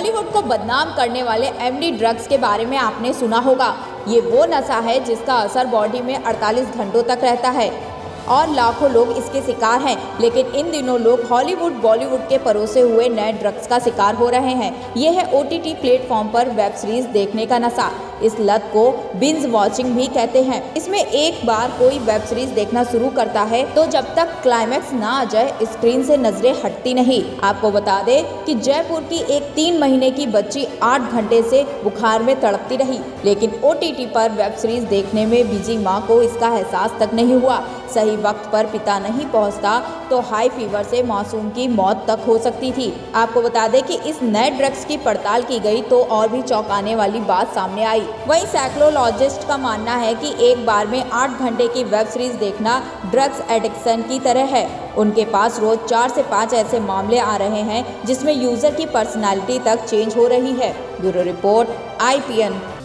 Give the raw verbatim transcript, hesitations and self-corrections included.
बॉलीवुड को बदनाम करने वाले एमडी ड्रग्स के बारे में आपने सुना होगा। ये वो नशा है जिसका असर बॉडी में अड़तालीस घंटों तक रहता है और लाखों लोग इसके शिकार हैं। लेकिन इन दिनों लोग हॉलीवुड बॉलीवुड के परोसे हुए नए ड्रग्स का शिकार हो रहे हैं। यह है ओ टी टी प्लेटफॉर्म पर वेब सीरीज देखने का नशा। इस लत को बिंज वॉचिंग भी कहते हैं। इसमें एक बार कोई वेब सीरीज देखना शुरू करता है तो जब तक क्लाइमैक्स ना आ जाए स्क्रीन से नजरें हटती नहीं। आपको बता दें कि जयपुर की एक तीन महीने की बच्ची आठ घंटे से बुखार में तड़पती रही, लेकिन ओ टी टी पर वेब सीरीज देखने में बिजी माँ को इसका एहसास तक नहीं हुआ। सही वक्त पर पिता नहीं पहुंचता तो हाई फीवर से मासूम की मौत तक हो सकती थी। आपको बता दें कि इस नए ड्रग्स की पड़ताल की गई तो और भी चौंकाने वाली बात सामने आई। वहीं साइकोलॉजिस्ट का मानना है कि एक बार में आठ घंटे की वेब सीरीज देखना ड्रग्स एडिक्शन की तरह है। उनके पास रोज चार से पाँच ऐसे मामले आ रहे हैं जिसमें यूजर की पर्सनैलिटी तक चेंज हो रही है। Bureau report I P N.